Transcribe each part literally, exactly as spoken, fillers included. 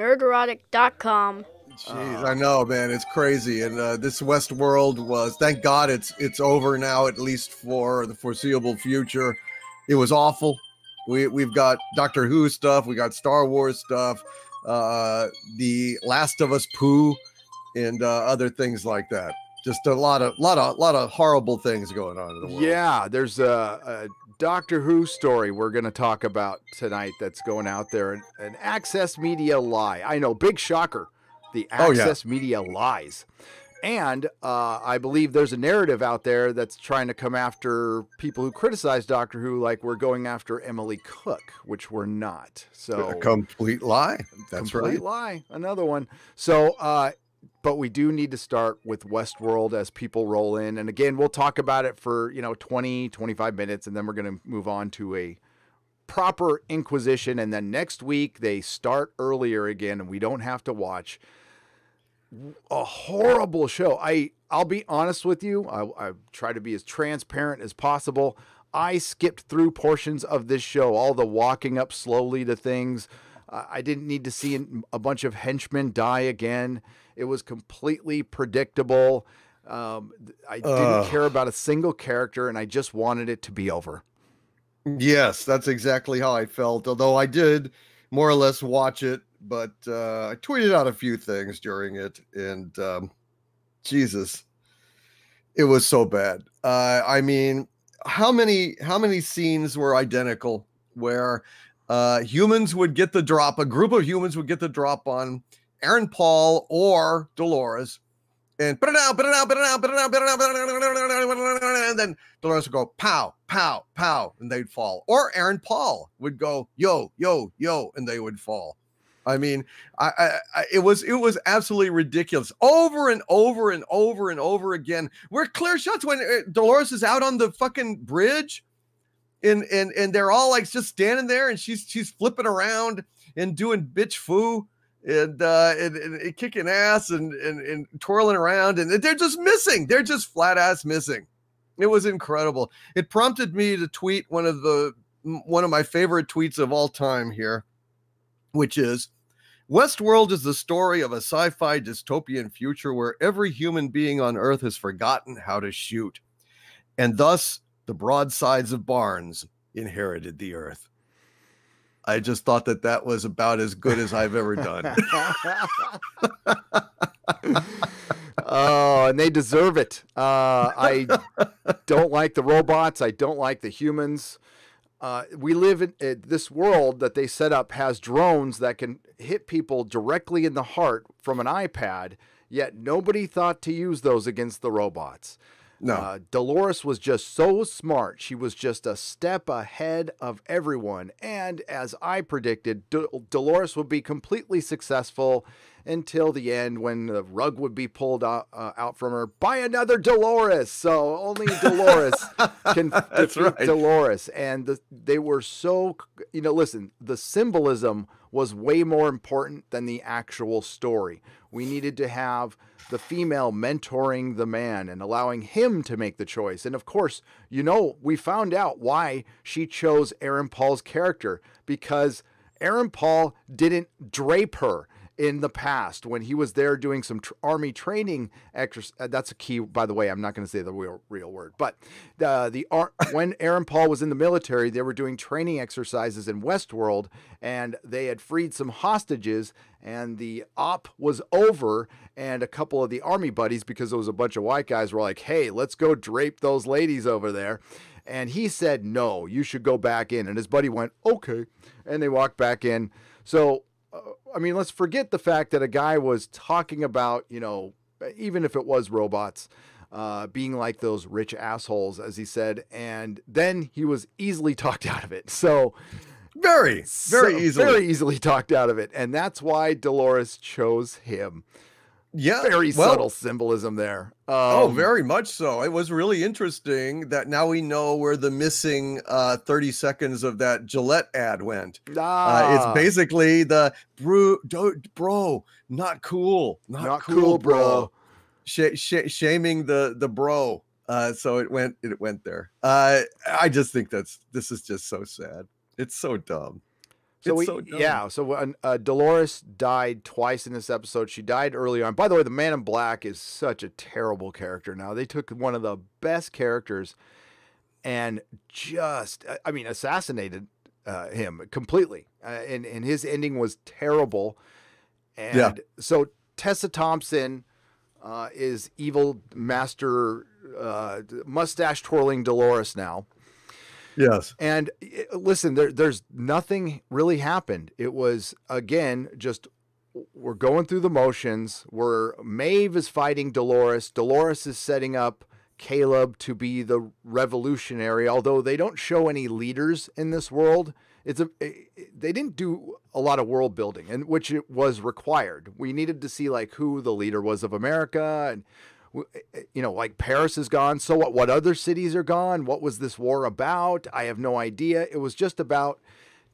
Nerdrotic dot com. Jeez, I know, man. It's crazy. And uh, this Westworld was, thank God it's it's over now, at least for the foreseeable future. It was awful. We, we've got Doctor Who stuff. We got Star Wars stuff. Uh, the Last of Us poo and uh, other things like that. Just a lot of lot of lot of horrible things going on in the world. Yeah, there's a, a Doctor Who story we're going to talk about tonight that's going out there. An, an access media lie. I know, big shocker. The access oh, yeah. media lies. And uh, I believe there's a narrative out there that's trying to come after people who criticize Doctor Who, like we're going after Emily Cook, which we're not. So a complete lie. That's complete right. Complete lie. Another one. So, uh, but we do need to start with Westworld as people roll in. And again, we'll talk about it for, you know, twenty, twenty-five minutes, and then we're going to move on to a proper Inquisition. And then next week they start earlier again, and we don't have to watch a horrible show. I, I'll be honest with you. I, I try to be as transparent as possible. I skipped through portions of this show, all the walking up slowly to things. Uh, I didn't need to see a bunch of henchmen die again. It was completely predictable. Um, I didn't uh, care about a single character, and I just wanted it to be over. Yes, that's exactly how I felt. Although I did more or less watch it, but uh, I tweeted out a few things during it, and um, Jesus, it was so bad. Uh, I mean, how many how many scenes were identical where uh, humans would get the drop, a group of humans would get the drop on Aaron Paul or Dolores, and put it out, put it out, put it out, put it out, put it out, and then Dolores would go pow, pow, pow, and they'd fall. Or Aaron Paul would go yo, yo, yo, and they would fall. I mean, I, I, I, it was it was absolutely ridiculous. Over and over and over and over again. We're clear shots when Dolores is out on the fucking bridge, and and and they're all like just standing there, and she's she's flipping around and doing bitch foo and uh, and, and, and kicking ass and, and and twirling around, and they're just missing. They're just flat ass missing. It was incredible. It prompted me to tweet one of the one of my favorite tweets of all time here, which is, Westworld is the story of a sci-fi dystopian future where every human being on Earth has forgotten how to shoot, and thus the broadsides of Barnes inherited the Earth. I just thought that that was about as good as I've ever done. Oh, and they deserve it. Uh, I don't like the robots. I don't like the humans. Uh, we live in uh, this world that they set up has drones that can hit people directly in the heart from an iPad, yet nobody thought to use those against the robots. No. Uh, Dolores was just so smart. She was just a step ahead of everyone. And as I predicted, D- Dolores would be completely successful until the end, when the rug would be pulled out, uh, out from her by another Dolores. So only Dolores can That's defeat right. Dolores. And the, they were so, you know, listen, the symbolism was way more important than the actual story. We needed to have the female mentoring the man and allowing him to make the choice. And of course, you know, we found out why she chose Aaron Paul's character, because Aaron Paul didn't drape her in the past when he was there doing some tr army training exercise. Uh, that's a key, by the way, I'm not going to say the real, real word, but uh, the ar when Aaron Paul was in the military, they were doing training exercises in Westworld, and they had freed some hostages, and the op was over, and a couple of the army buddies, because there was a bunch of white guys, were like, hey, let's go drape those ladies over there. And he said, no, you should go back in. And his buddy went, okay. And they walked back in. So, uh, I mean, let's forget the fact that a guy was talking about, you know, even if it was robots, uh, being like those rich assholes, as he said. And then he was easily talked out of it. So very, very so, easily, very easily talked out of it. And that's why Dolores chose him. Yeah. Very well, subtle symbolism there. Um, oh, very much so. It was really interesting that now we know where the missing uh, thirty seconds of that Gillette ad went. Ah. Uh, it's basically the bro, do, bro not cool, not, not cool, cool, bro. bro. Sh sh shaming the, the bro. Uh, so it went, it went there. Uh, I just think that's, this is just so sad. It's so dumb. So it's we, so dumb. Yeah, so when, uh, Dolores died twice in this episode. She died early on. By the way, the Man in Black is such a terrible character now. They took one of the best characters and just, I mean, assassinated uh, him completely. Uh, and, and his ending was terrible. And yeah. so Tessa Thompson uh, is evil master uh, mustache twirling Dolores now. Yes. And listen, there, there's nothing really happened. It was, again, just we're going through the motions. We're, Maeve is fighting Dolores. Dolores is setting up Caleb to be the revolutionary, although they don't show any leaders in this world. It's a, it, they didn't do a lot of world building, and which it was required. We needed to see, like, who the leader was of America, and you know, like Paris is gone. So what, what other cities are gone? What was this war about? I have no idea. It was just about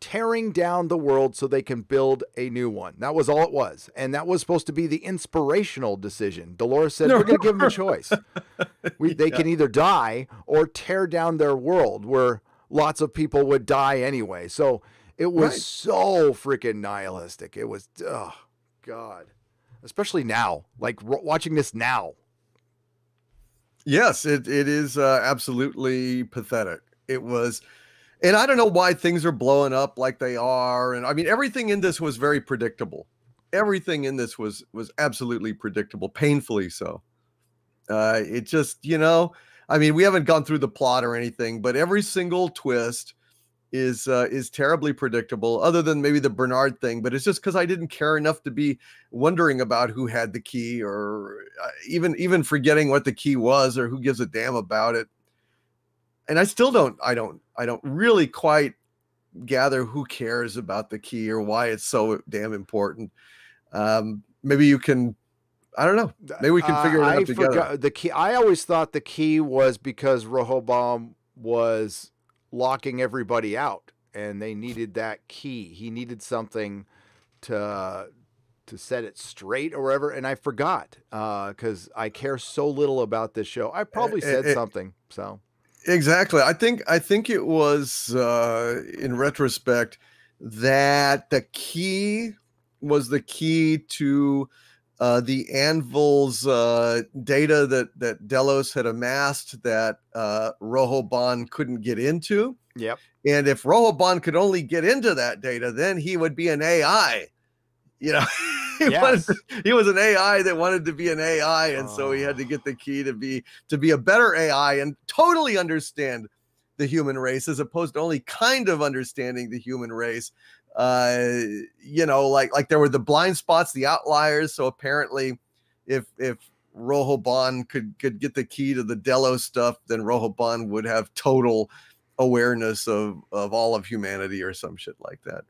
tearing down the world so they can build a new one. That was all it was. And that was supposed to be the inspirational decision. Dolores said, no. we're going to give them a choice. We, they yeah. can either die or tear down their world where lots of people would die anyway. So it was right. so freaking nihilistic. It was, oh God, especially now, like watching this now. Yes, it, it is uh, absolutely pathetic. It was, and I don't know why things are blowing up like they are. And I mean, everything in this was very predictable. Everything in this was, was absolutely predictable, painfully so. Uh, it just, you know, I mean, we haven't gone through the plot or anything, but every single twist is, uh, is terribly predictable, other than maybe the Bernard thing. But it's just because I didn't care enough to be wondering about who had the key, or even, even forgetting what the key was, or who gives a damn about it. And I still don't, I don't, I don't really quite gather who cares about the key or why it's so damn important. Um, maybe you can, I don't know. Maybe we can figure uh, it out I together. Forgot the key. I always thought the key was because Rehoboam was locking everybody out and they needed that key. He needed something to, to set it straight or whatever. And I forgot, uh, cause I care so little about this show. I probably it, said it, something. So exactly. I think, I think it was, uh, in retrospect, that the key was the key to, uh, the anvil's uh, data that, that Delos had amassed that uh, Rehoboam couldn't get into. Yep. And if Rehoboam could only get into that data, then he would be an A I. You know, he, yes. was, he was an A I that wanted to be an A I. And oh. so he had to get the key to be, to be a better A I and totally understand the human race, as opposed to only kind of understanding the human race. Uh, you know, like, like there were the blind spots, the outliers. So apparently if, if Rehoboam could, could get the key to the Delos stuff, then Rehoboam would have total awareness of, of all of humanity or some shit like that.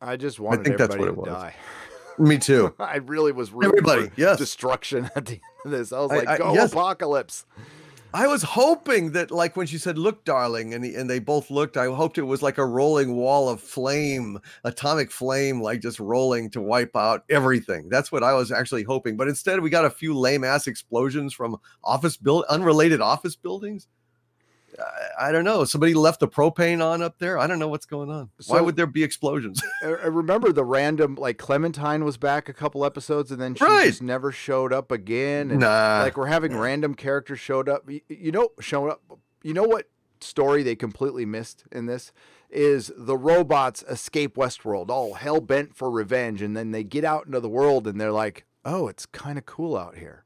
I just wanted I think everybody that's what to it was. die. Me too. I really was rooting everybody, for yes. destruction at the end of this. I was like, I, I, go yes. apocalypse. I was hoping that, like, when she said, "Look, darling," and he, and they both looked, I hoped it was like a rolling wall of flame, atomic flame, like just rolling to wipe out everything. That's what I was actually hoping. But instead, we got a few lame ass explosions from office build, unrelated office buildings. I, I don't know. Somebody left the propane on up there. I don't know what's going on. So, why would there be explosions? I remember the random, like, Clementine was back a couple episodes and then she right. just never showed up again. And nah. like we're having random characters showed up, you, you know, showing up. You know what story they completely missed in this is the robots escape Westworld, all hell bent for revenge. And then they get out into the world and they're like, oh, it's kind of cool out here.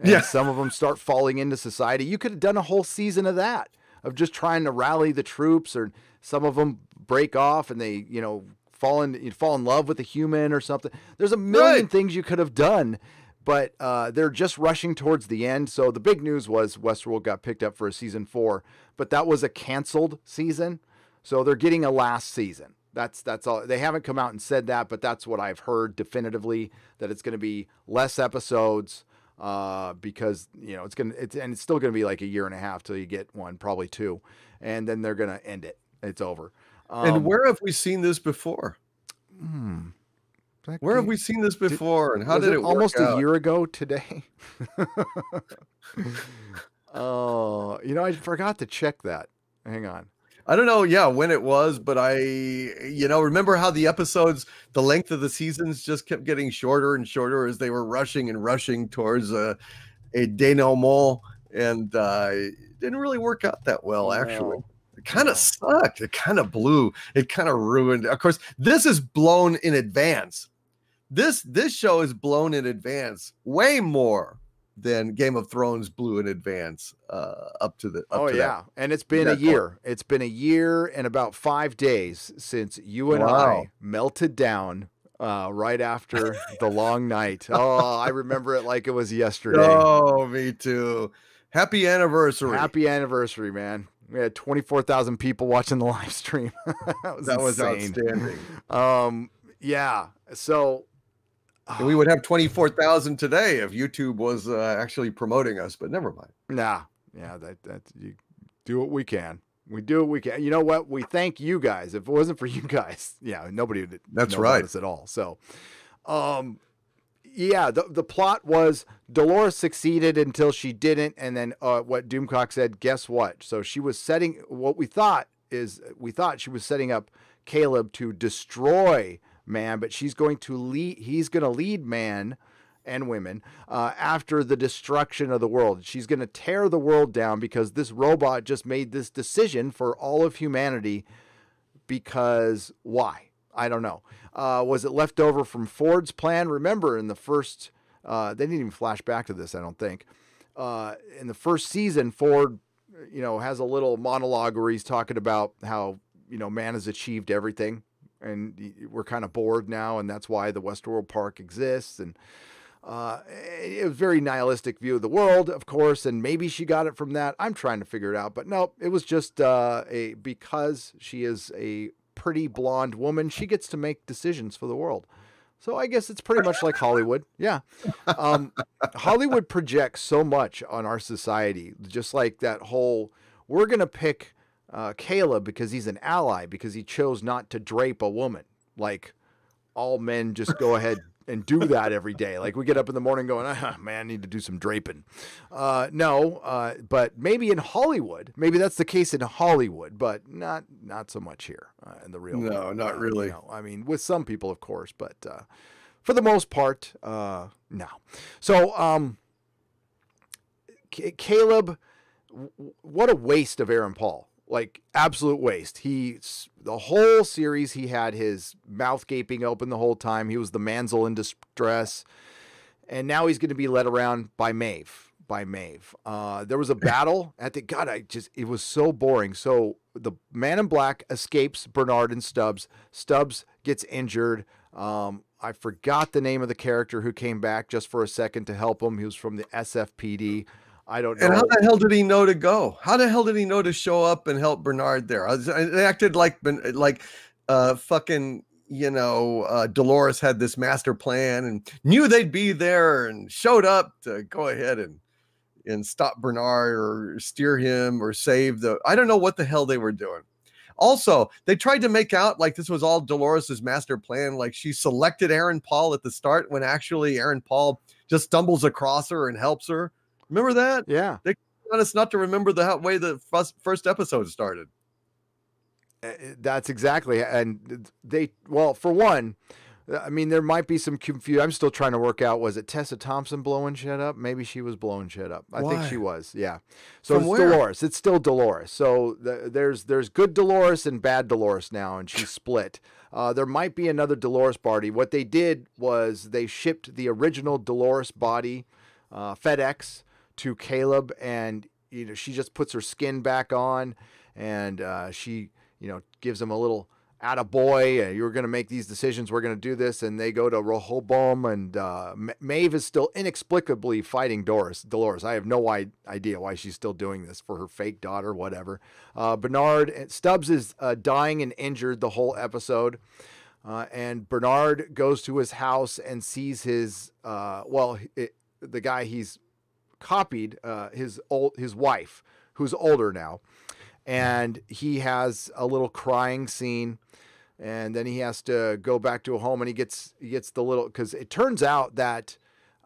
And yeah. some of them start falling into society. You could have done a whole season of that, of just trying to rally the troops, or some of them break off and they, you know, fall in, fall in love with a human or something. There's a million right. things you could have done, but uh, they're just rushing towards the end. So the big news was Westworld got picked up for a season four, but that was a canceled season. So they're getting a last season. That's, that's all. They haven't come out and said that, but that's what I've heard definitively, that it's going to be less episodes. Uh, because, you know, it's going to, it's, and it's still going to be like a year and a half till you get one, probably two. And then they're going to end it. It's over. Um, and where have we seen this before? Hmm. Where game, have we seen this before? Did, and how did it, it work almost out? a year ago today? Oh, you know, I forgot to check that. Hang on. I don't know, yeah, when it was, but I, you know, remember how the episodes, the length of the seasons just kept getting shorter and shorter as they were rushing and rushing towards a, a denouement, and uh, it didn't really work out that well, actually. No. It kind of no. sucked. It kind of blew. It kind of ruined. Of course, this is blown in advance. This this show is blown in advance way more than Game of Thrones blew in advance uh, up to the. Up oh to yeah, that, and it's been a year. Point. It's been a year and about five days since you and wow. I melted down uh, right after the long night. Oh, I remember it like it was yesterday. Oh, me too. Happy anniversary. Happy anniversary, man. We had twenty-four thousand people watching the live stream. that was, that was outstanding. Um, yeah. So. And we would have twenty-four thousand today if YouTube was uh, actually promoting us, but never mind. Nah, yeah, that that you do what we can. We do what we can. You know what? We thank you guys. If it wasn't for you guys, yeah, nobody would. That's right. Us at all. So, um, yeah, the the plot was Dolores succeeded until she didn't, and then uh, what Doomcock said. Guess what? So she was setting what we thought is we thought she was setting up Caleb to destroy. Man, but she's going to lead, he's going to lead man and women uh, after the destruction of the world. She's going to tear the world down because this robot just made this decision for all of humanity because why? I don't know. Uh, was it left over from Ford's plan? Remember in the first, uh, they didn't even flash back to this, I don't think. Uh, in the first season, Ford, you know, has a little monologue where he's talking about how, you know, man has achieved everything. And we're kind of bored now, and that's why the Westworld Park exists. And uh, it was a very nihilistic view of the world, of course, and maybe she got it from that. I'm trying to figure it out, but no, it was just uh, a because she is a pretty blonde woman, she gets to make decisions for the world. So I guess it's pretty much like Hollywood. Yeah. Um, Hollywood projects so much on our society, just like that whole, we're going to pick Uh, Caleb because he's an ally because he chose not to drape a woman. Like all men just go ahead and do that every day. Like we get up in the morning going, ah, man, I need to do some draping. Uh, no, uh, but maybe in Hollywood, maybe that's the case in Hollywood, but not not so much here uh, in the real world. No, not really. You know, I mean, with some people, of course, but uh, for the most part, uh, no. So um, C- Caleb, w- what a waste of Aaron Paul. Like absolute waste. He, the whole series, he had his mouth gaping open the whole time. He was the Manzel in distress. And now he's going to be led around by Maeve, by Maeve. Uh, there was a battle at the, God, I just, it was so boring. So the man in black escapes Bernard and Stubbs. Stubbs gets injured. Um, I forgot the name of the character who came back just for a second to help him. He was from the S F P D. I don't know. And how the hell did he know to go? How the hell did he know to show up and help Bernard there? I was, I, they acted like, like, uh, fucking, you know, uh, Dolores had this master plan and knew they'd be there and showed up to go ahead and, and stop Bernard or steer him or save the, I don't know what the hell they were doing. Also, they tried to make out like this was all Dolores's master plan. Like she selected Aaron Paul at the start when actually Aaron Paul just stumbles across her and helps her. Remember that? Yeah. They want us not to remember the way the first episode started. That's exactly. And they, well, for one, I mean, there might be some confusion. I'm still trying to work out, was it Tessa Thompson blowing shit up? Maybe she was blowing shit up. I Why? think she was. Yeah. So From it's where? Dolores. It's still Dolores. So the, there's, there's good Dolores and bad Dolores now, and she's split. Uh, there might be another Dolores body. What they did was they shipped the original Dolores body, uh, FedEx, to Caleb, and you know she just puts her skin back on, and uh, she you know gives him a little attaboy. You're going to make these decisions. We're going to do this, and they go to Rehoboam, and uh, Maeve is still inexplicably fighting Doris, Dolores. I have no idea why she's still doing this for her fake daughter, whatever. Uh, Bernard and Stubbs is uh, dying and injured the whole episode. Uh, and Bernard goes to his house and sees his uh, well, it, the guy he's copied, uh, his old, his wife, who's older now. And he has a little crying scene, and then he has to go back to a home, and he gets, he gets the little, cause it turns out that,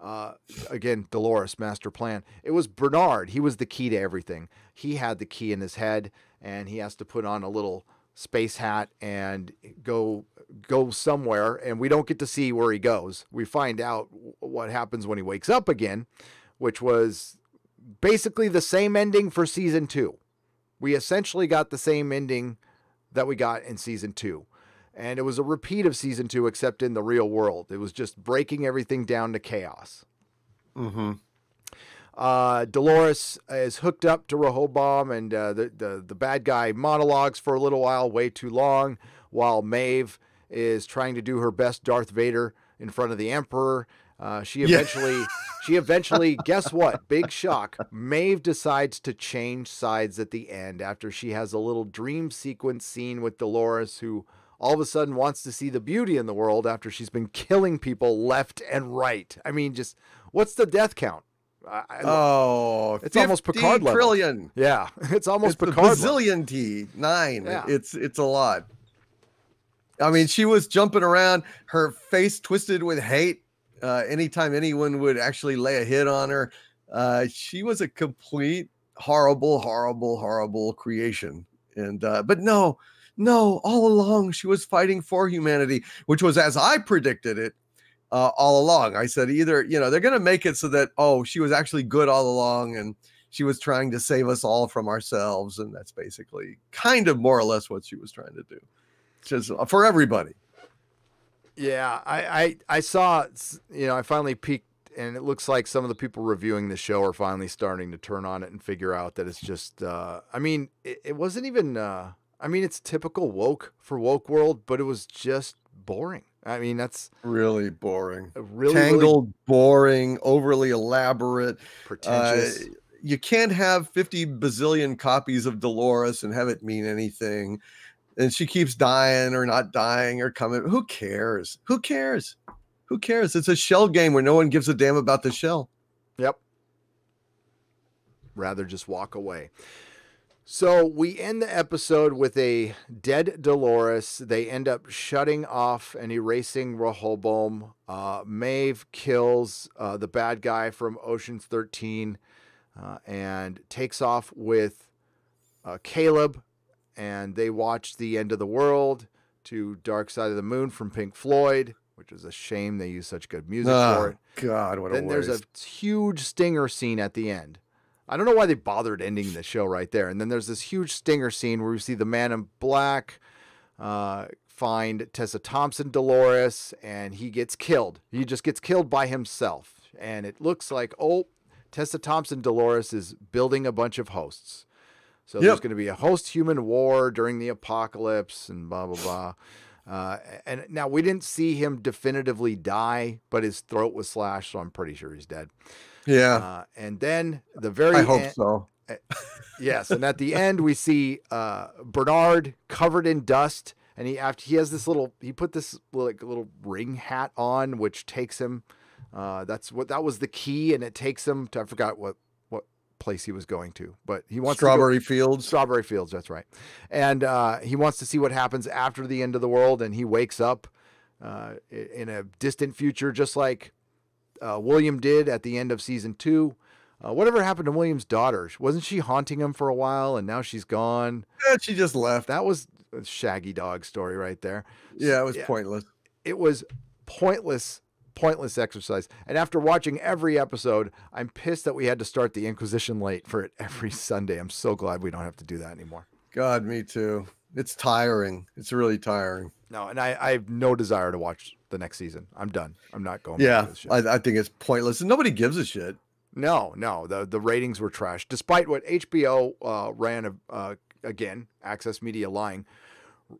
uh, again, Dolores master plan, it was Bernard. He was the key to everything. He had the key in his head, and he has to put on a little space hat and go go somewhere, and we don't get to see where he goes. We find out what happens when he wakes up again, which was basically the same ending for season two. We essentially got the same ending that we got in season two. And it was a repeat of season two, except in the real world. It was just breaking everything down to chaos. Mm-hmm. Uh, Dolores is hooked up to Rehoboam, and uh, the, the, the bad guy monologues for a little while, way too long, while Maeve is trying to do her best Darth Vader in front of the Emperor. Uh, she eventually, yeah. she eventually, guess what? Big shock. Maeve decides to change sides at the end after she has a little dream sequence scene with Dolores, who all of a sudden wants to see the beauty in the world after she's been killing people left and right. I mean, just what's the death count? I, oh, it's almost Picard trillion. Level. Yeah, it's almost it's Picard. Bazillion T nine. Yeah. It's it's a lot. I mean, she was jumping around, her face twisted with hate. Uh, anytime anyone would actually lay a hit on her, uh, she was a complete horrible, horrible, horrible creation. And uh, but no, no, all along she was fighting for humanity, which was as I predicted it. Uh, all along, I said either, you know, they're going to make it so that, oh, she was actually good all along and she was trying to save us all from ourselves. And that's basically kind of more or less what she was trying to do. Just uh, for everybody. Yeah, I, I, I saw, you know, I finally peeked, and it looks like some of the people reviewing the show are finally starting to turn on it and figure out that it's just, uh, I mean, it, it wasn't even, uh, I mean, it's typical woke for woke world, but it was just boring. I mean, that's really boring, really tangled, really boring, overly elaborate, pretentious. Uh, you can't have fifty bazillion copies of Dolores and have it mean anything. And she keeps dying or not dying or coming. Who cares? Who cares? Who cares? It's a shell game where no one gives a damn about the shell. Yep. Rather just walk away. So we end the episode with a dead Dolores. They end up shutting off and erasing Rehoboam. Uh, Maeve kills uh, the bad guy from Ocean's thirteen uh, and takes off with uh, Caleb. And they watch the end of the world to Dark Side of the Moon from Pink Floyd, which is a shame they use such good music oh, for it. God, what a waste. Then there's a huge stinger scene at the end. I don't know why they bothered ending the show right there. And then there's this huge stinger scene where we see the Man in Black uh, find Tessa Thompson, Dolores, and he gets killed. He just gets killed by himself. And it looks like, oh, Tessa Thompson, Dolores is building a bunch of hosts. So yep. There's going to be a host-human war during the apocalypse and blah, blah, blah. Uh, and now we didn't see him definitively die, but his throat was slashed, so I'm pretty sure he's dead. Yeah. Uh, and then the very I hope en- so. Uh, yes. And at the end we see uh, Bernard covered in dust, and he after he has this little he put this like little ring hat on, which takes him. Uh, that's what that was the key, and it takes him to I forgot what what place he was going to, but he wants Strawberry to go, Fields. Strawberry Fields, that's right. And uh, he wants to see what happens after the end of the world, and he wakes up uh, in a distant future, just like. Uh, William did at the end of season two. Uh, whatever happened to William's daughter? Wasn't she haunting him for a while, and now she's gone? Yeah, she just left. That was a Shaggy Dog story right there. Yeah, it was yeah. pointless. It was pointless, pointless exercise. And after watching every episode, I'm pissed that we had to start the Inquisition late for it every Sunday. I'm so glad we don't have to do that anymore. God, me too. It's tiring. It's really tiring. No, and I, I have no desire to watch the next season. I'm done. I'm not going. Yeah, this shit. I, I think it's pointless. And nobody gives a shit. No, no. The the ratings were trash. Despite what H B O uh, ran, uh, again, Access Media lying.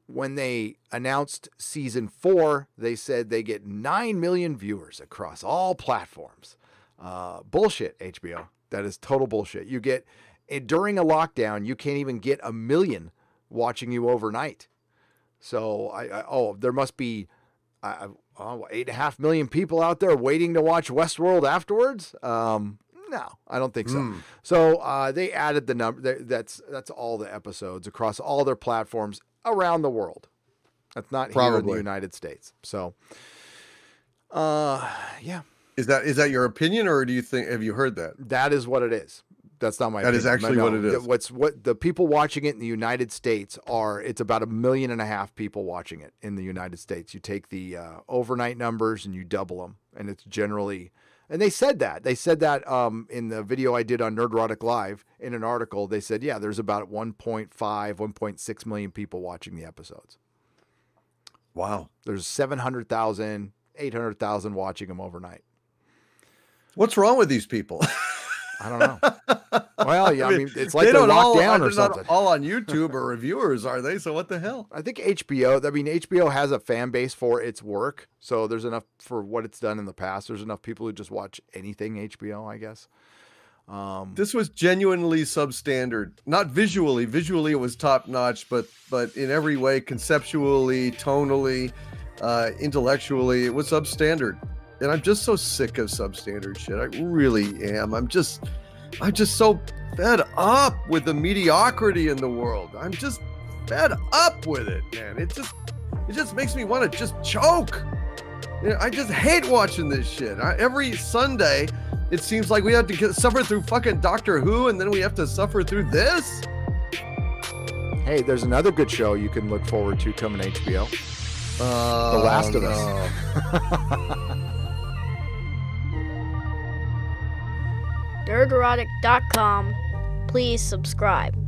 When they announced season four, they said they get nine million viewers across all platforms. Uh, bullshit, H B O. That is total bullshit. You get, during a lockdown, you can't even get a million watching you overnight. So I, I oh there must be uh, oh, eight and a half million people out there waiting to watch Westworld afterwards. Um, no, I don't think so. Mm. So uh, they added the number. That's that's all the episodes across all their platforms around the world. That's not Probably. Here in the United States. So uh, yeah, is that is that your opinion, or do you think have you heard that? That is what it is. That's not my That opinion. Is actually no, what it is. What's what the people watching it in the United States are, it's about a million and a half people watching it in the United States. You take the uh, overnight numbers and you double them, and it's generally, and they said that. They said that um, in the video I did on Nerdrotic Live, in an article, they said, yeah, there's about one point five, one point six million people watching the episodes. Wow. There's seven hundred thousand, eight hundred thousand watching them overnight. What's wrong with these people? I don't know. Well, yeah, I mean, it's like they they're locked all, down or something. All on YouTube or reviewers, are they? So what the hell? I think H B O, I mean, H B O has a fan base for its work. So there's enough for what it's done in the past. There's enough people who just watch anything H B O, I guess. Um, this was genuinely substandard, not visually. Visually, it was top notch, but but in every way, conceptually, tonally, uh, intellectually, it was substandard. And I'm just so sick of substandard shit. I really am. I'm just, I'm just so fed up with the mediocrity in the world. I'm just fed up with it, man. It just, it just makes me want to just choke. You know, I just hate watching this shit. I, every Sunday, it seems like we have to get, suffer through fucking Doctor Who, and then we have to suffer through this. Hey, there's another good show you can look forward to coming to H B O. Uh, The Last of no. Us. Nerdrotic dot com. Please subscribe.